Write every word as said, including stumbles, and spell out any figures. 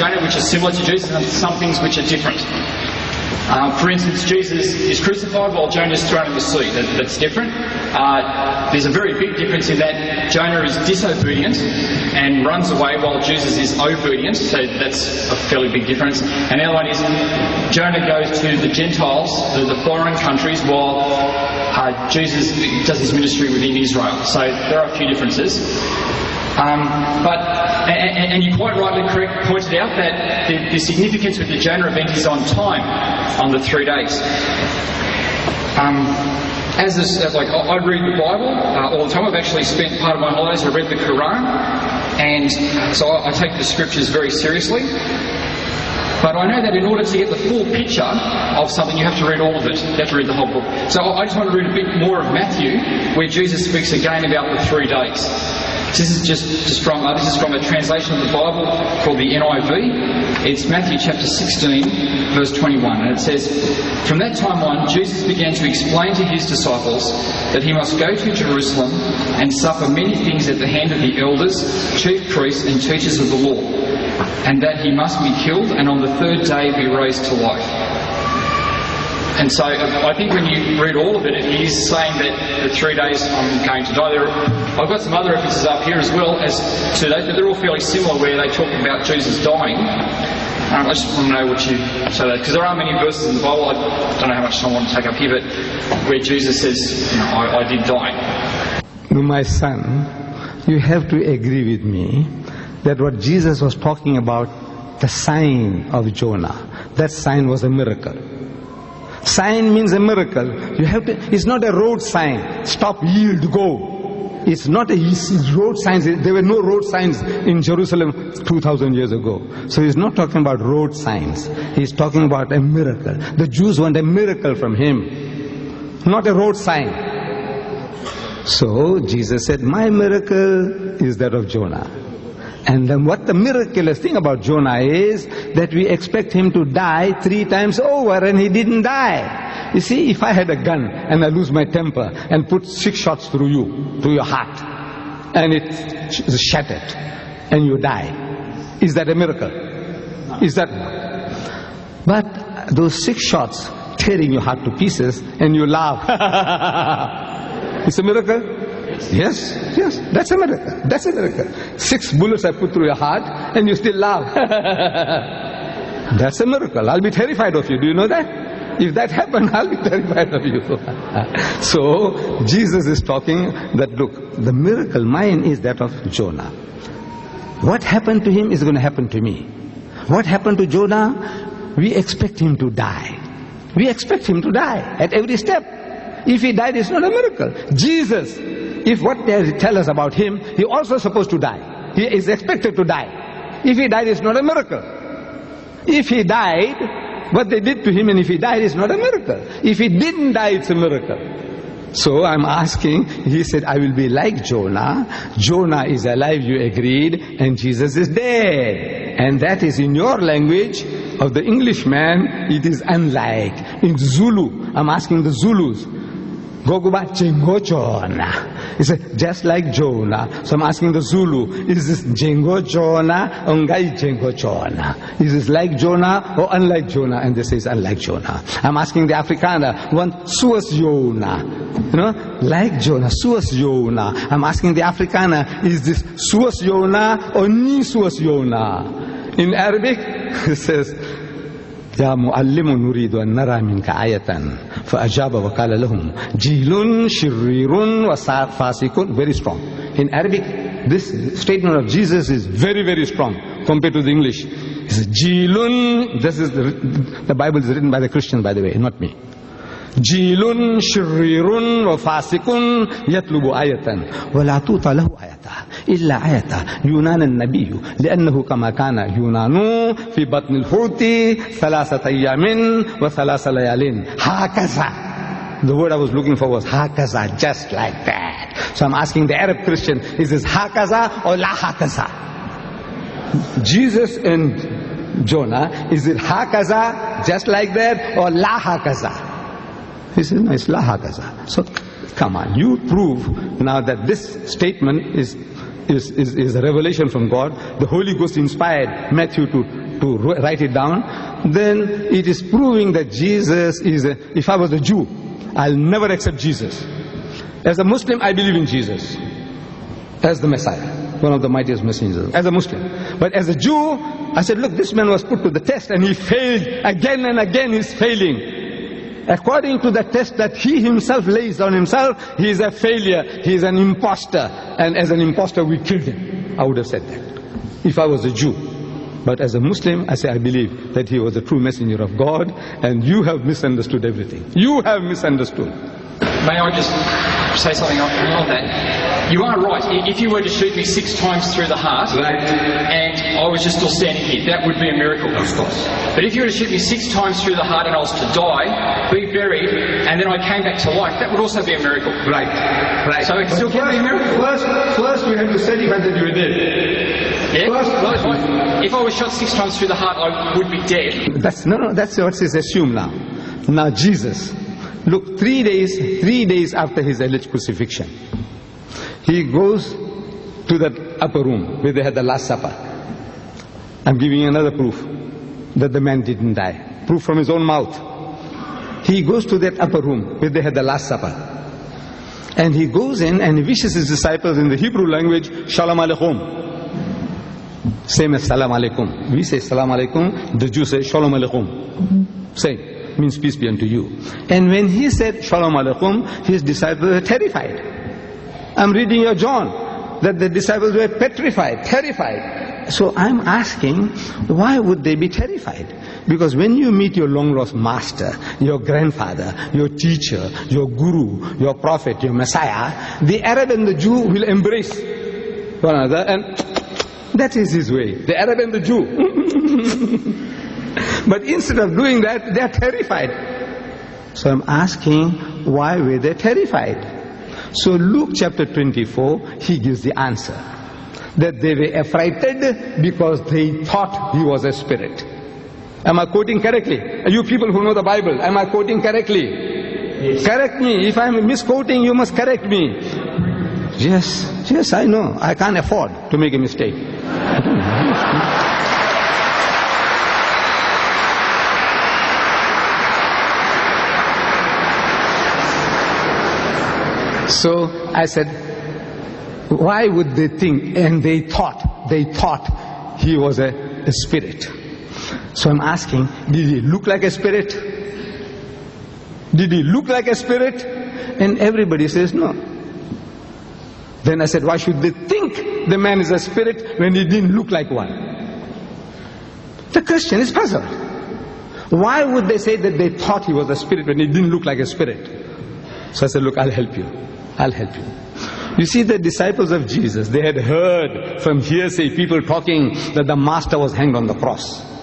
Jonah which is similar to Jesus and some things which are different. Um, for instance, Jesus is crucified while Jonah is thrown in the sea. That, that's different. Uh, there's a very big difference in that Jonah is disobedient and runs away while Jesus is obedient. So that's a fairly big difference. And the other one is Jonah goes to the Gentiles, the, the foreign countries, while uh, Jesus does his ministry within Israel. So there are a few differences. Um, but, and, and you quite rightly correct, pointed out that the, the significance with the Jonah event is on time, on the three days. Um, as this, as like I read the Bible uh, all the time. I've actually spent part of my holidays, I read the Quran, and so I, I take the scriptures very seriously. But I know that in order to get the full picture of something, you have to read all of it. You have to read the whole book. So I just want to read a bit more of Matthew, where Jesus speaks again about the three days. This is just, just from uh, this is from a translation of the Bible called the N I V. It's Matthew chapter sixteen, verse twenty-one, and it says, "From that time on, Jesus began to explain to his disciples that he must go to Jerusalem and suffer many things at the hand of the elders, chief priests, and teachers of the law, and that he must be killed and on the third day be raised to life." And so I think when you read all of it, it is saying that the three days I'm going to die. There are, I've got some other references up here as well as to those, but they're all fairly similar where they talk about Jesus dying. Um, I just want to know what you say that, because there are many verses in the Bible, I don't know how much time I want to take up here, but where Jesus says, you know, I, I did die. My son, you have to agree with me that what Jesus was talking about, the sign of Jonah, that sign was a miracle. Sign means a miracle. You have to, it's not a road sign, stop, yield, go. It's not a road signs. There were no road signs in Jerusalem two thousand years ago. So he's not talking about road signs. He's talking about a miracle. The Jews want a miracle from him, not a road sign. So Jesus said, my miracle is that of Jonah. And then what the miraculous thing about Jonah is that we expect him to die three times over, and he didn't die. You see, if I had a gun and I lose my temper and put six shots through you, through your heart, and it is shattered and you die, is that a miracle? Is that? But those six shots tearing your heart to pieces and you laugh. It's a miracle? Yes, yes, that's a miracle. That's a miracle. Six bullets I put through your heart and you still laugh. That's a miracle. I'll be terrified of you. Do you know that? If that happened, I'll be terrified of you. So Jesus is talking that, look, the miracle mine is that of Jonah. What happened to him is going to happen to me. What happened to Jonah? We expect him to die. We expect him to die at every step. If he died, it's not a miracle. Jesus, if what they tell us about him, he also supposed to die. He is expected to die. If he died, it's not a miracle. If he died, what they did to him, and if he died, it's not a miracle. If he didn't die, it's a miracle. So I'm asking, he said, I will be like Jonah. Jonah is alive, you agreed, and Jesus is dead. And that is in your language. Of the Englishman, it is unlike. In Zulu, I'm asking the Zulus, Gogobachengochonah. He said, just like Jonah. So I'm asking the Zulu, is this Jingo Jonah or Ngai Jingo Jonah? Is this like Jonah or unlike Jonah? And they say it's unlike Jonah. I'm asking the Afrikaner, one Suas Jonah. You know, like Jonah, Suas Jonah. I'm asking the Afrikaner, is this Suas Jonah or Ni Suas Jonah? In Arabic, it says, يا معلم نريد أن نرى منك آية فأجاب وقال لهم جيلون شرير وفاسق. Very strong. In Arabic, this statement of Jesus is very, very strong compared to the English. It's Jilun. This is the, the Bible is written by the Christian, by the way, not me. Jilun shirirun wa fasikun yatlubu ayatan wa la tuta lahu ayata illa ayata yunan an-nabiyyu li'annahu kama kana yunanu fi batn al-huti thalathat ayamin wa thalatha layalin hakaza. The word I was looking for was hakaza, just like that. So I'm asking the Arab Christian, is this hakaza or laha gaza? Jesus and Jonah, is it hakaza, just like that, or laha gaza? He says, no, it's laha gaza. So, come on, you prove now that this statement is, is, is, is a revelation from God. The Holy Ghost inspired Matthew to to write it down, then it is proving that Jesus is a, if I was a Jew, I'll never accept Jesus. As a Muslim, I believe in Jesus as the Messiah, one of the mightiest messengers, as a Muslim. But as a Jew, I said, look, this man was put to the test and he failed again and again. He's failing. According to the test that he himself lays on himself, he is a failure, he is an imposter, and as an imposter we killed him. I would have said that if I was a Jew. But as a Muslim, I say I believe that he was a true messenger of God, and you have misunderstood everything. You have misunderstood. May I just say something on that? You are right. If you were to shoot me six times through the heart, right, and I was just still standing here, that would be a miracle. Of course. But if you were to shoot me six times through the heart and I was to die, be buried, and then I came back to life, that would also be a miracle. Right. Right. So it still can be a miracle. First, first we have to certify that you were dead. Yeah. First, well, if, I, if I was shot six times through the heart, I would be dead. That's, no, no, that's what is assumed now. Now Jesus, look, three days, three days after his alleged crucifixion, he goes to that upper room where they had the Last Supper. I'm giving you another proof that the man didn't die. Proof from his own mouth. He goes to that upper room where they had the Last Supper. And he goes in and he wishes his disciples in the Hebrew language, Shalom Aleikum. Same as Salaam Aleikum. We say Salaam Aleikum, the Jews say Shalom Aleikum. Mm-hmm. Same, means peace be unto you. And when he said Shalom Aleikum, his disciples were terrified. I'm reading your John, that the disciples were petrified, terrified. So I'm asking, why would they be terrified? Because when you meet your long lost master, your grandfather, your teacher, your guru, your prophet, your Messiah, the Arab and the Jew will embrace one another, and that is his way, the Arab and the Jew. But instead of doing that, they are terrified. So I'm asking, why were they terrified? So Luke chapter twenty-four, he gives the answer. That they were affrighted because they thought he was a spirit. Am I quoting correctly? You people who know the Bible, am I quoting correctly? Yes. Correct me. If I'm misquoting, you must correct me. Yes, yes, I know. I can't afford to make a mistake. So I said, why would they think? And they thought, they thought he was a, a spirit. So I'm asking, did he look like a spirit? Did he look like a spirit? And everybody says no. Then I said, why should they think the man is a spirit when he didn't look like one? The Christian is puzzled. Why would they say that they thought he was a spirit when he didn't look like a spirit? So I said, look, I'll help you. I'll help you. You see, the disciples of Jesus, they had heard from hearsay people talking that the master was hanged on the cross.